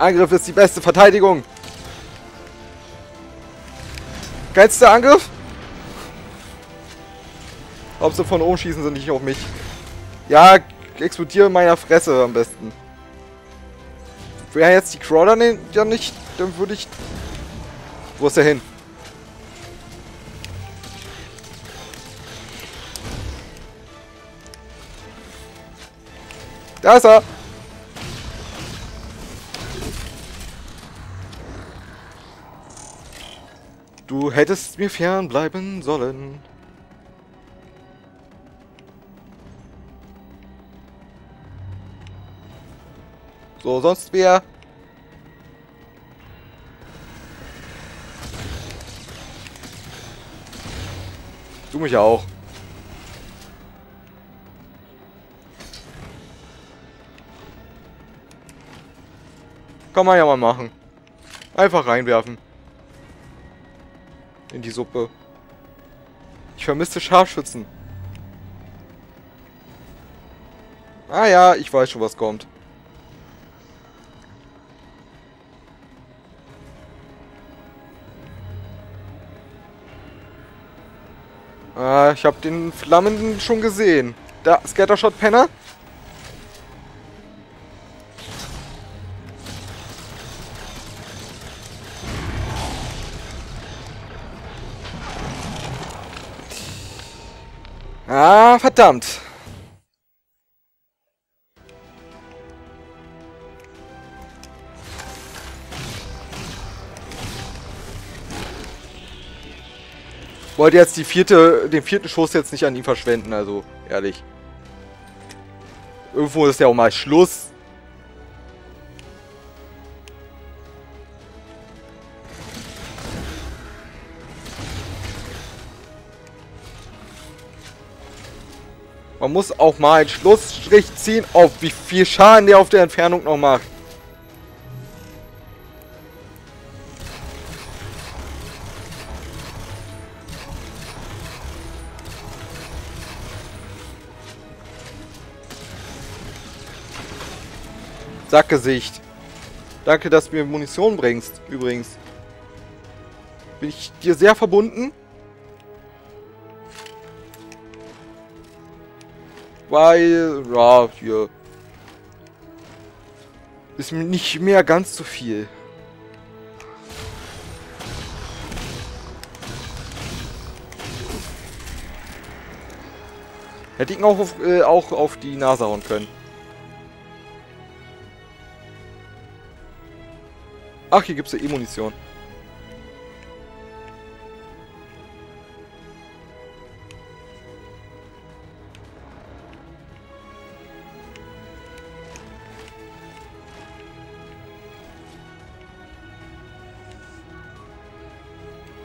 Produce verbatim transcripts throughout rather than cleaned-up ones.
Angriff ist die beste Verteidigung. Geilster Angriff? Hauptsache von oben schießen sie nicht auf mich. Ja, explodiere in meiner Fresse am besten. Wäre jetzt die Crawler ja nicht, dann würde ich... Wo ist der hin? Da ist er! Du hättest mir fernbleiben sollen. So, sonst wer? Du mich ja auch. Kann man ja mal machen. Einfach reinwerfen. In die Suppe. Ich vermisste Scharfschützen. Ah ja, ich weiß schon, was kommt. Ah, ich habe den Flammenden schon gesehen. Da, Scattershot Penner. Ah, verdammt. Wollte jetzt die vierte, den vierten Schuss jetzt nicht an ihn verschwenden, also ehrlich. Irgendwo ist ja auch mal Schluss. Man muss auch mal einen Schlussstrich ziehen, auf wie viel Schaden der auf der Entfernung noch macht. Sackgesicht. Danke, dass du mir Munition bringst, übrigens. Bin ich dir sehr verbunden? Weil, ja, hier ist mir nicht mehr ganz so viel. Hätte ich ihn auch auf, äh, auch auf die Nase hauen können. Ach, hier gibt es ja E-Munition.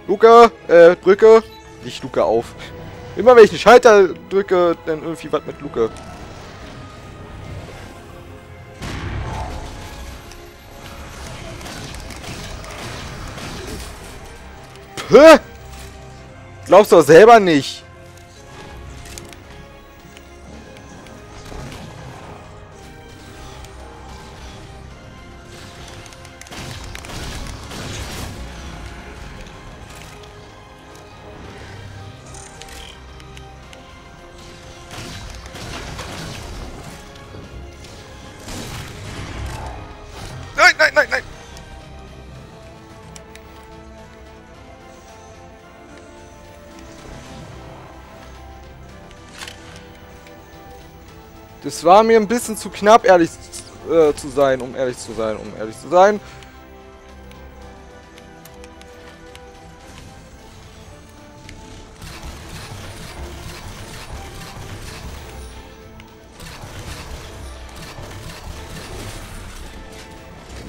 Luca, äh, drücke. Nicht Luca auf. Immer wenn ich einen Schalter drücke, dann irgendwie was mit Luca. Hä? Glaubst du doch selber nicht. Es war mir ein bisschen zu knapp, ehrlich äh, zu sein, um ehrlich zu sein, um ehrlich zu sein.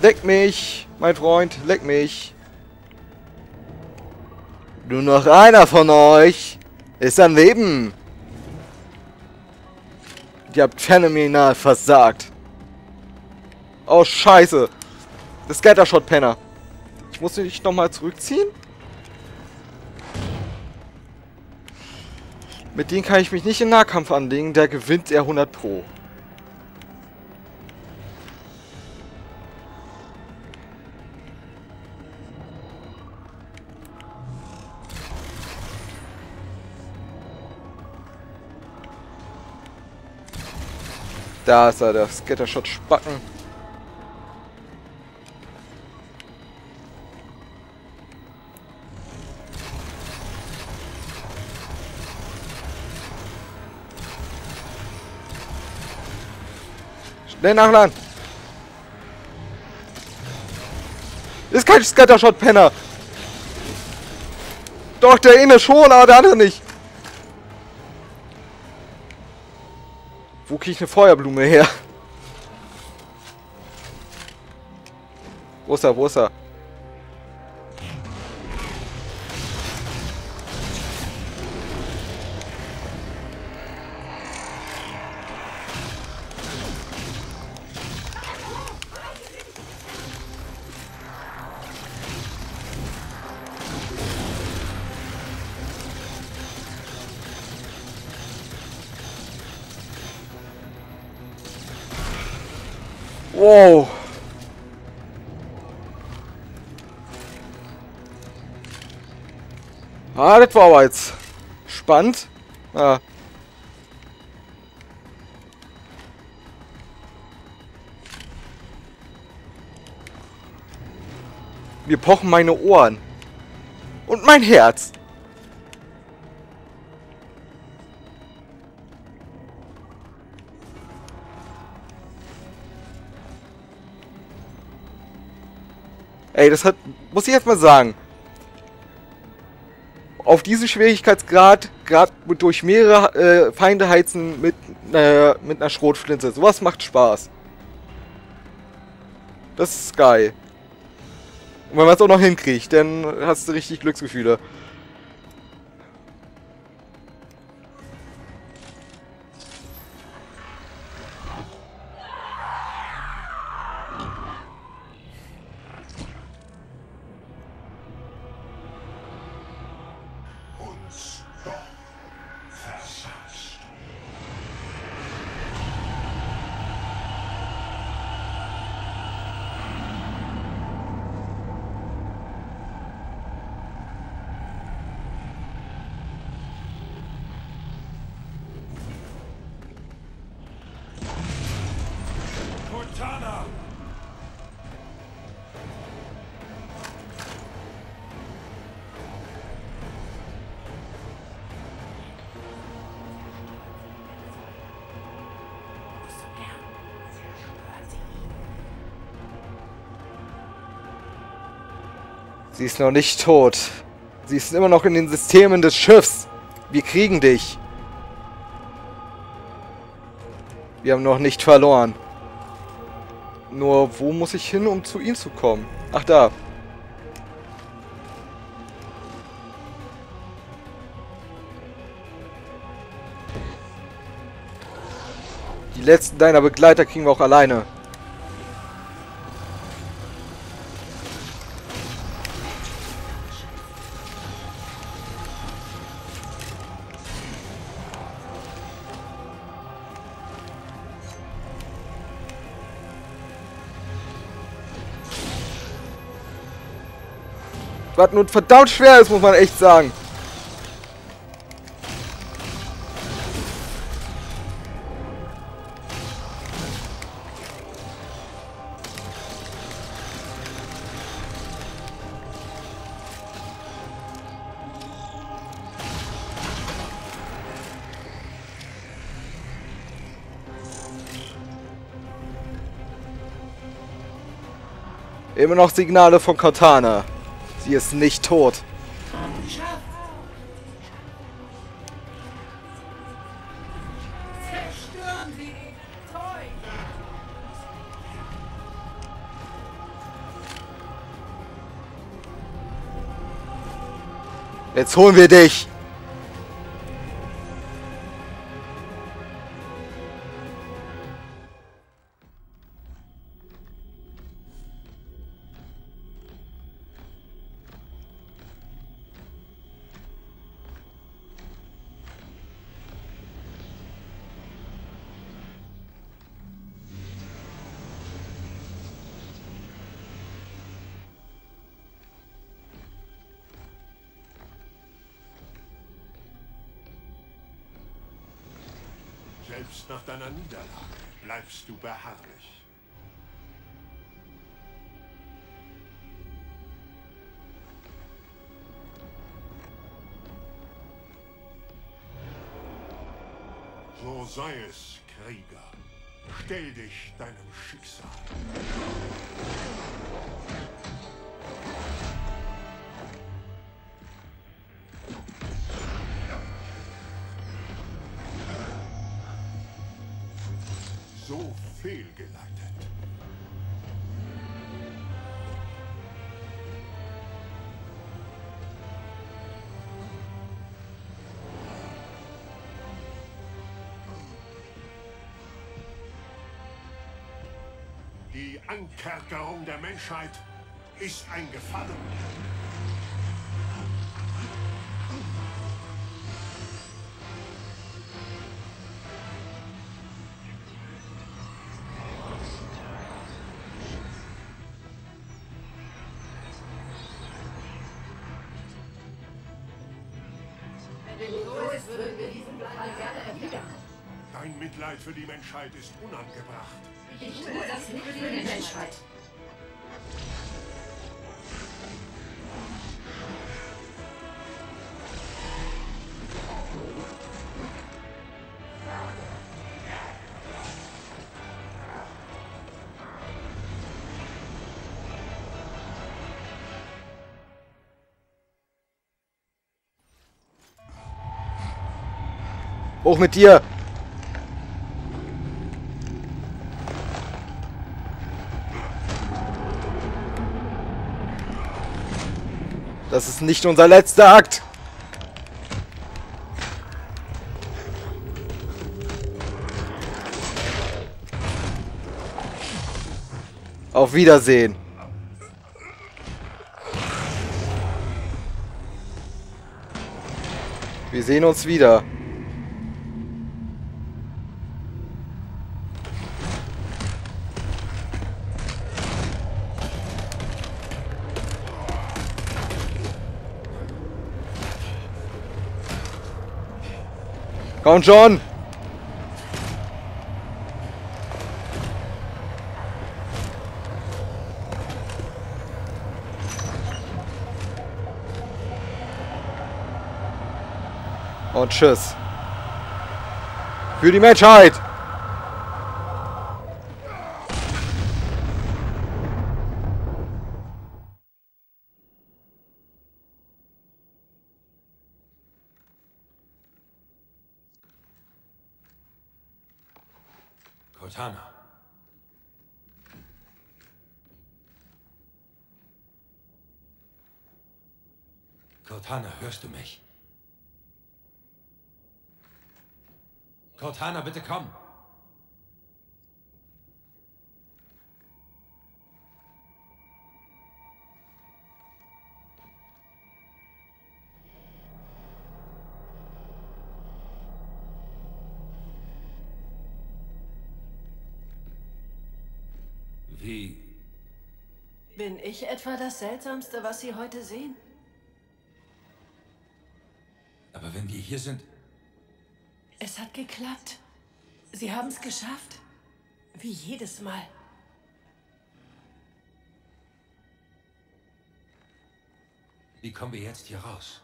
Leck mich, mein Freund, leck mich. Nur noch einer von euch ist am Leben. Ihr habt phänomenal versagt. Oh, scheiße. Das Scattershot-Penner. Ich muss mich nochmal zurückziehen? Mit denen kann ich mich nicht im Nahkampf anlegen. Der gewinnt er hundert pro. Da ist er, der Scattershot-Spacken. Schnell nachladen! Das ist kein Scattershot-Penner! Doch, der eine schon, aber der andere nicht! Wo kriege ich eine Feuerblume her? Wo ist er? Wo ist er? Wow. Ah, das war aber jetzt spannend. Ah. Mir pochen meine Ohren. Und mein Herz. Ey, das hat, muss ich jetzt mal sagen, auf diesen Schwierigkeitsgrad, gerade durch mehrere äh, Feinde heizen mit, äh, mit einer Schrotflinte, sowas macht Spaß. Das ist geil. Und wenn man es auch noch hinkriegt, dann hast du richtig Glücksgefühle. Sie ist noch nicht tot. Sie ist immer noch in den Systemen des Schiffs. Wir kriegen dich. Wir haben noch nicht verloren. Nur, wo muss ich hin, um zu ihm zu kommen? Ach, da. Die letzten deiner Begleiter kriegen wir auch alleine. Was nun verdammt schwer ist, muss man echt sagen. Immer noch Signale von Cortana. Die ist nicht tot. Jetzt holen wir dich. Selbst nach deiner Niederlage bleibst du beharrlich. So sei es, Krieger. Stell dich deinem Schicksal. So fehlgeleitet. Die Ankerkerung der Menschheit ist ein Gefallen. Wenn du so bist, würden wir diesen Plan gerne erwidern. Dein Mitleid für die Menschheit ist unangebracht. Ich tue das nicht für die Menschheit. Hoch mit dir! Das ist nicht unser letzter Akt. Auf Wiedersehen. Wir sehen uns wieder. Komm schon! Und tschüss. Für die Menschheit! Cortana. Cortana, hörst du mich? Cortana, bitte komm! Wie? Bin ich etwa das Seltsamste, was Sie heute sehen? Aber wenn wir hier sind... Es hat geklappt. Sie haben es geschafft. Wie jedes Mal. Wie kommen wir jetzt hier raus?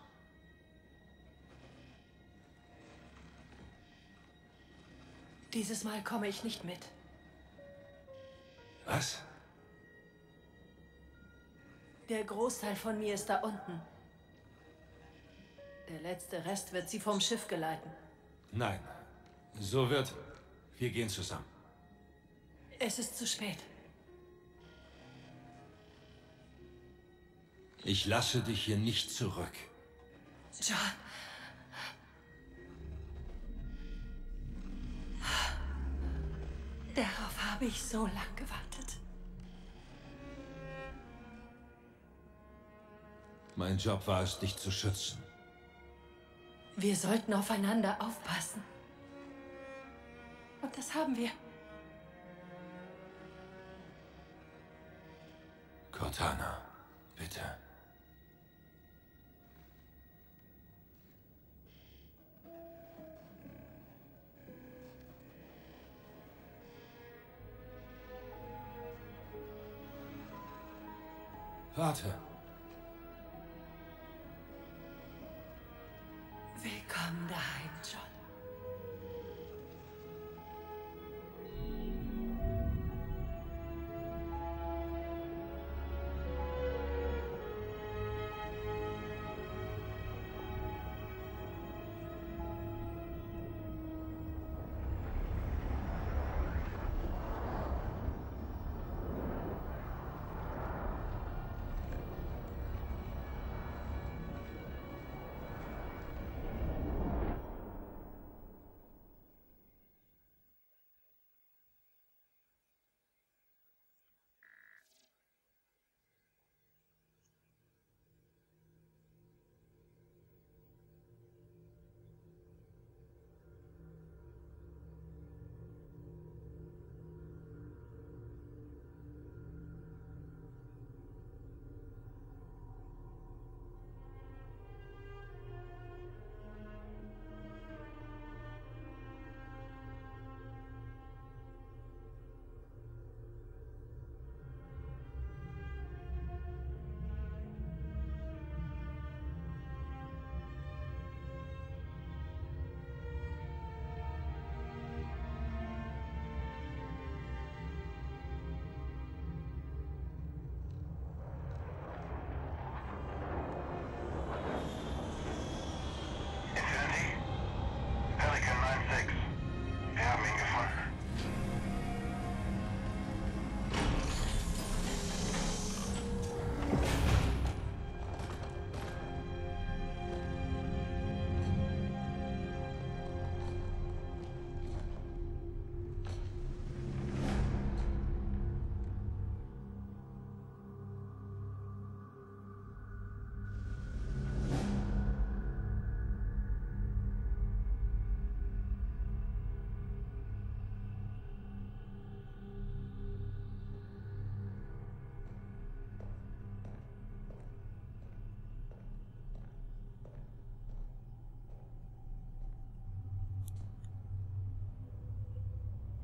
Dieses Mal komme ich nicht mit. Was? Der Großteil von mir ist da unten. Der letzte Rest wird sie vom Schiff geleiten. Nein, so wird. Wir gehen zusammen. Es ist zu spät. Ich lasse dich hier nicht zurück. John. Darauf habe ich so lang gewartet. Mein Job war es, dich zu schützen. Wir sollten aufeinander aufpassen. Und das haben wir. Cortana, bitte. Warte. Willkommen daheim,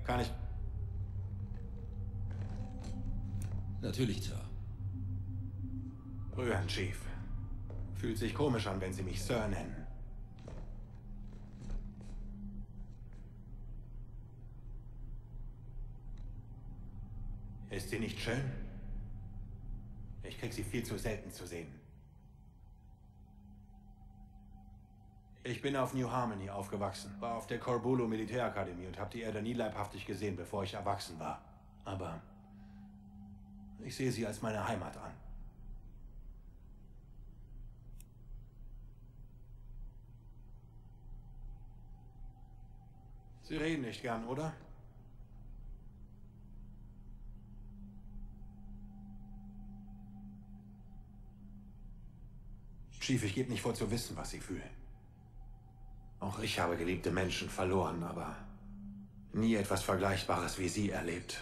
kann ich. Natürlich, Sir. Rühren, Chief. Fühlt sich komisch an, wenn Sie mich Sir nennen. Ist sie nicht schön? Ich krieg sie viel zu selten zu sehen. Ich bin auf New Harmony aufgewachsen, war auf der Corbulo Militärakademie und habe die Erde nie leibhaftig gesehen, bevor ich erwachsen war. Aber ich sehe sie als meine Heimat an. Sie reden nicht gern, oder? Chief, ich gebe nicht vor zu wissen, was Sie fühlen. Auch ich habe geliebte Menschen verloren, aber nie etwas Vergleichbares wie Sie erlebt.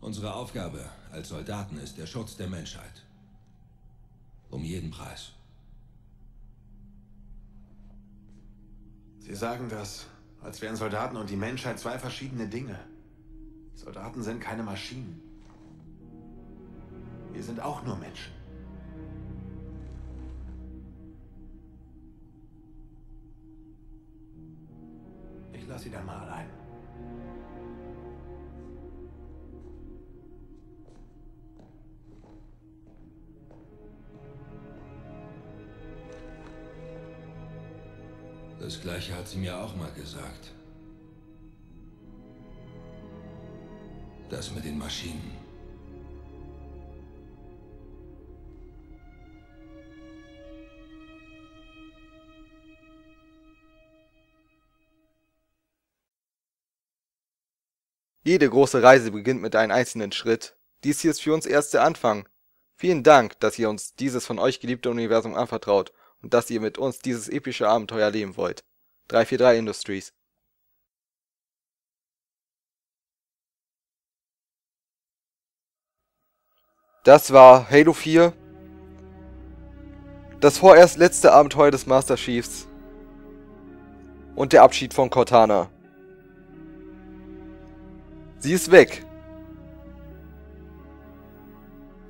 Unsere Aufgabe als Soldaten ist der Schutz der Menschheit. Um jeden Preis. Sie sagen das, als wären Soldaten und die Menschheit zwei verschiedene Dinge. Soldaten sind keine Maschinen. Wir sind auch nur Menschen. Ich lasse Sie dann mal allein. Das Gleiche hat sie mir auch mal gesagt. Das mit den Maschinen. Jede große Reise beginnt mit einem einzelnen Schritt. Dies hier ist für uns erst der Anfang. Vielen Dank, dass ihr uns dieses von euch geliebte Universum anvertraut und dass ihr mit uns dieses epische Abenteuer erleben wollt. drei vier drei Industries. Das war Halo vier. Das vorerst letzte Abenteuer des Master Chiefs. Und der Abschied von Cortana. Sie ist weg.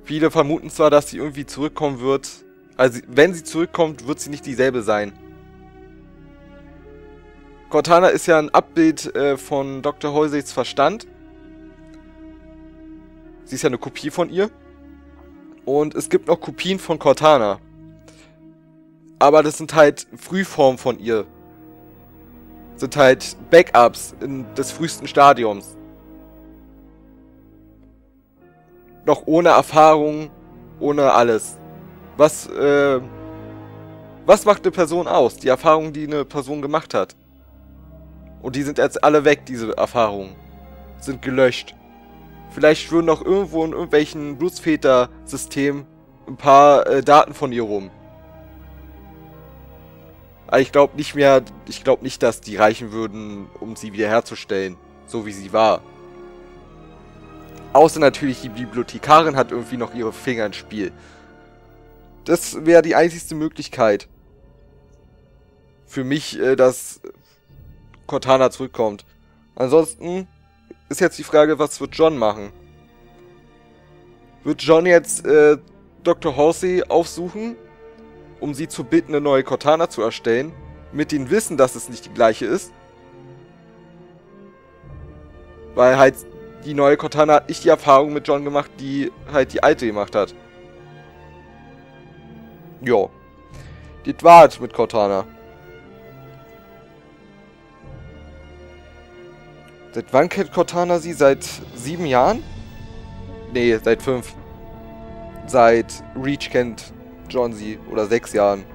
Viele vermuten zwar, dass sie irgendwie zurückkommen wird. Also wenn sie zurückkommt, wird sie nicht dieselbe sein. Cortana ist ja ein Abbild äh, von Doktor Halseys Verstand. Sie ist ja eine Kopie von ihr. Und es gibt noch Kopien von Cortana. Aber das sind halt Frühformen von ihr. Sind halt Backups in des frühesten Stadiums. Noch ohne Erfahrung, ohne alles. Was, äh, was macht eine Person aus? Die Erfahrung, die eine Person gemacht hat. Und die sind jetzt alle weg, diese Erfahrungen. Sind gelöscht. Vielleicht schwirren noch irgendwo in irgendwelchen Blutsväter-Systemen ein paar äh, Daten von ihr rum. Aber ich glaube nicht mehr, ich glaube nicht, dass die reichen würden, um sie wiederherzustellen, so wie sie war. Außer natürlich, die Bibliothekarin hat irgendwie noch ihre Finger im Spiel. Das wäre die einzigste Möglichkeit für mich, äh, dass Cortana zurückkommt. Ansonsten ist jetzt die Frage, was wird John machen? Wird John jetzt äh, Doktor Halsey aufsuchen, um sie zu bitten, eine neue Cortana zu erstellen, mit dem Wissen, dass es nicht die gleiche ist? Weil halt die neue Cortana hat nicht die Erfahrung mit John gemacht, die halt die alte gemacht hat. Jo. Das war's mit Cortana. Seit wann kennt Cortana sie? Seit sieben Jahren? Nee, seit fünf. Seit Reach kennt John sie. Oder sechs Jahren.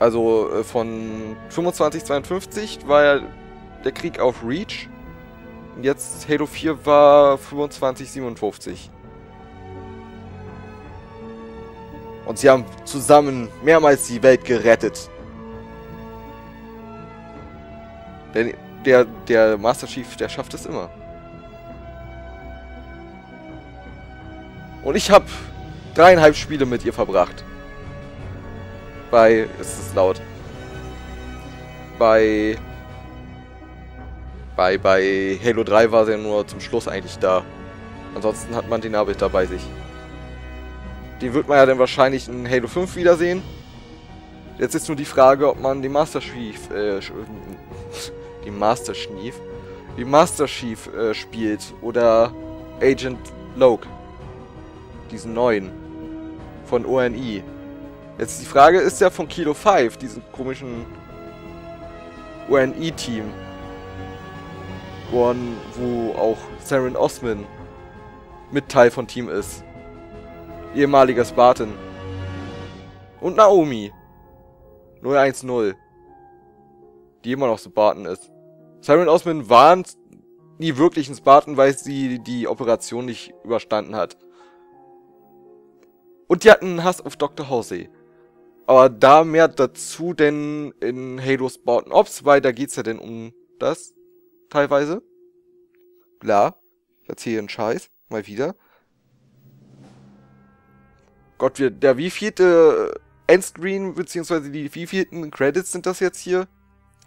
Also von fünfundzwanzig zweiundfünfzig war ja der Krieg auf Reach. Und jetzt Halo vier war fünfundzwanzig siebenundfünfzig. Und sie haben zusammen mehrmals die Welt gerettet. Denn Der, der Master Chief, der schafft es immer. Und ich habe dreieinhalb Spiele mit ihr verbracht. Bei, ist es laut. Bei, bei, bei Halo drei war sie ja nur zum Schluss eigentlich da. Ansonsten hat man den Arbeit da bei sich. Den wird man ja dann wahrscheinlich in Halo fünf wiedersehen. Jetzt ist nur die Frage, ob man den Master Chief, äh, die Master Chief, die Master Chief äh, spielt oder Agent Loke, diesen neuen von O N I. Jetzt die Frage ist ja von Kilo fünf, diesen komischen O N I-Team, wo, wo auch Saren Osman mit Teil von Team ist, ehemaliger Spartan und Naomi null eins null. Die immer noch Spartan ist. Saren Osman war nie wirklich ein Spartan, weil sie die Operation nicht überstanden hat. Und die hatten einen Hass auf Doktor Halsey. Aber da mehr dazu denn in Halo Spartan Ops, weil da geht's ja denn um das teilweise. Klar, ich erzähle einen Scheiß, mal wieder. Gott, wir, der wievielte Endscreen, beziehungsweise die wievielten Credits sind das jetzt hier?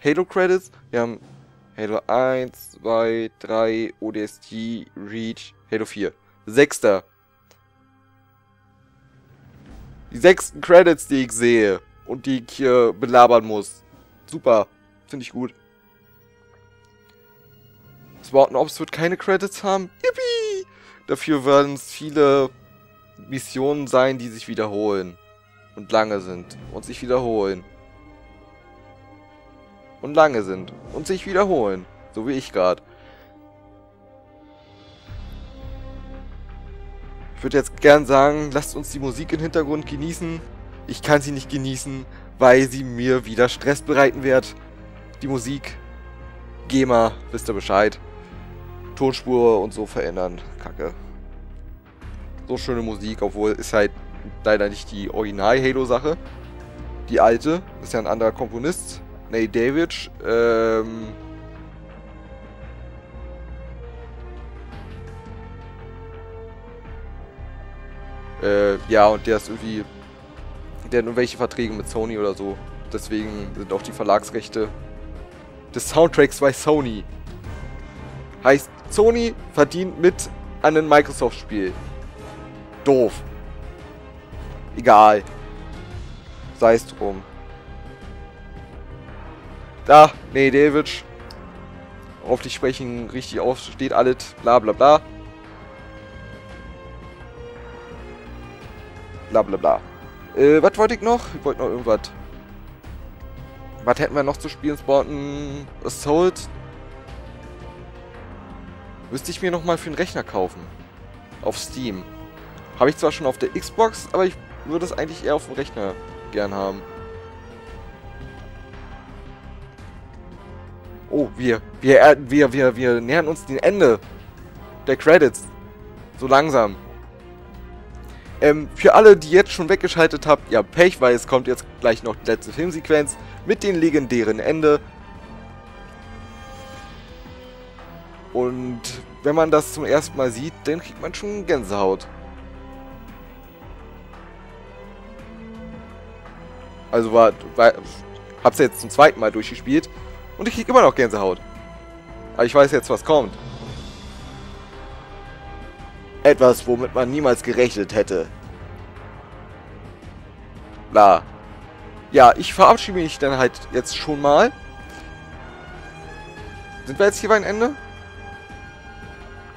Halo Credits, wir haben Halo eins, zwei, drei, O D S T, Reach, Halo vier. Sechster. Die sechsten Credits, die ich sehe und die ich hier belabern muss. Super, finde ich gut. Spartan Ops wird keine Credits haben. Yippie! Dafür werden es viele Missionen sein, die sich wiederholen. Und lange sind und sich wiederholen. Und lange sind. Und sich wiederholen. So wie ich gerade. Ich würde jetzt gern sagen, lasst uns die Musik im Hintergrund genießen. Ich kann sie nicht genießen, weil sie mir wieder Stress bereiten wird. Die Musik. GEMA, wisst ihr Bescheid. Tonspur und so verändern. Kacke. So schöne Musik, obwohl ist halt leider nicht die Original-Halo-Sache. Die alte. Ist ja ein anderer Komponist. Nee, David, ähm... Äh, ja, und der ist irgendwie... Der hat irgendwelche Verträge mit Sony oder so. Deswegen sind auch die Verlagsrechte des Soundtracks bei Sony. Heißt, Sony verdient mit an einem Microsoft-Spiel. Doof. Egal. Sei es drum. Da, nee, David. Auf dich sprechen, richtig auf, steht alles, bla bla bla. Bla bla bla. Äh, was wollte ich noch? Ich wollte noch irgendwas. Was hätten wir noch zu spielen? Spartan Assault. Müsste ich mir nochmal für den Rechner kaufen. Auf Steam. Habe ich zwar schon auf der Xbox, aber ich würde es eigentlich eher auf dem Rechner gern haben. Oh, wir, wir, wir, wir, wir nähern uns dem Ende der Credits. So langsam. Ähm, für alle, die jetzt schon weggeschaltet habt, ja Pech, weil es kommt jetzt gleich noch die letzte Filmsequenz mit dem legendären Ende. Und wenn man das zum ersten Mal sieht, dann kriegt man schon Gänsehaut. Also war, war hab's jetzt zum zweiten Mal durchgespielt. Und ich krieg immer noch Gänsehaut. Aber ich weiß jetzt, was kommt. Etwas, womit man niemals gerechnet hätte. Bla. Ja, ich verabschiede mich dann halt jetzt schon mal. Sind wir jetzt hier beim Ende?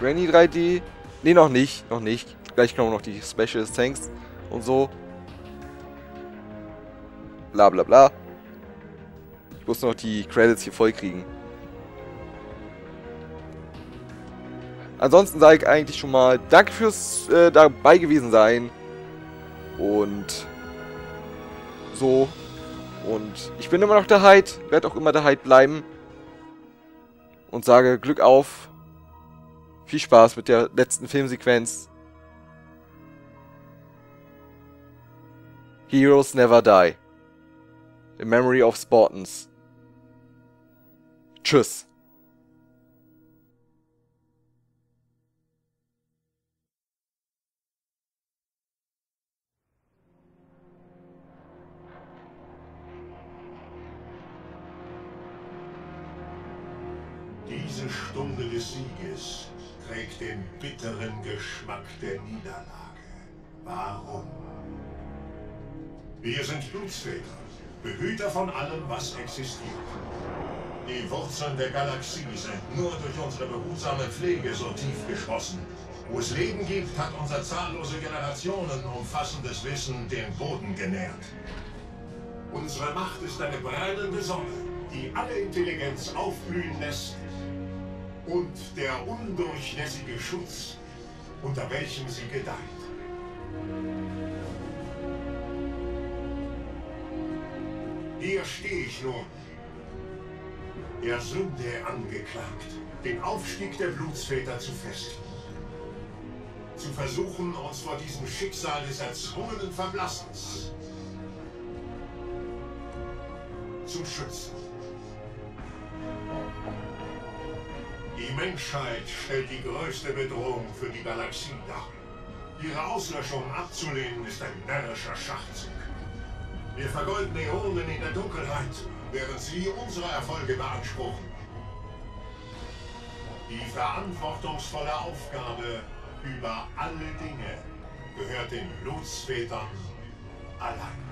Granny drei D? Ne, noch nicht. Noch nicht. Gleich kommen noch die Special Tanks und so. Bla bla bla. Ich muss noch die Credits hier voll kriegen. Ansonsten sage ich eigentlich schon mal danke fürs äh, dabei gewesen sein. Und so. Und ich bin immer noch der Hyde, werde auch immer der Hyde bleiben. Und sage Glück auf. Viel Spaß mit der letzten Filmsequenz. Heroes never die. In memory of Spartans. Tschüss. Diese Stunde des Sieges trägt den bitteren Geschmack der Niederlage. Warum? Wir sind Blutsväter, Behüter von allem, was existiert. Die Wurzeln der Galaxie sind nur durch unsere behutsame Pflege so tief geschossen. Wo es Leben gibt, hat unser zahllose Generationen umfassendes Wissen den Boden genährt. Unsere Macht ist eine brennende Sonne, die alle Intelligenz aufblühen lässt. Und der undurchlässige Schutz, unter welchem sie gedeiht. Hier stehe ich nun, der Sünde angeklagt, den Aufstieg der Blutsväter zu festen. Zu versuchen, uns vor diesem Schicksal des erzwungenen Verblassens zu schützen. Die Menschheit stellt die größte Bedrohung für die Galaxie dar. Ihre Auslöschung abzulehnen ist ein närrischer Schachzug. Wir vergolden Äonen in der Dunkelheit, während sie unsere Erfolge beanspruchen. Die verantwortungsvolle Aufgabe über alle Dinge gehört den Blutsvätern allein.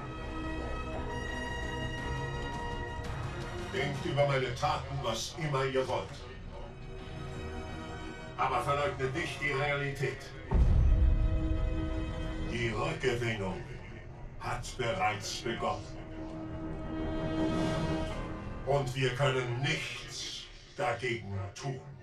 Denkt über meine Taten, was immer ihr wollt. Aber verleugne nicht die Realität. Die Rückgewinnung hat bereits begonnen. Und wir können nichts dagegen tun.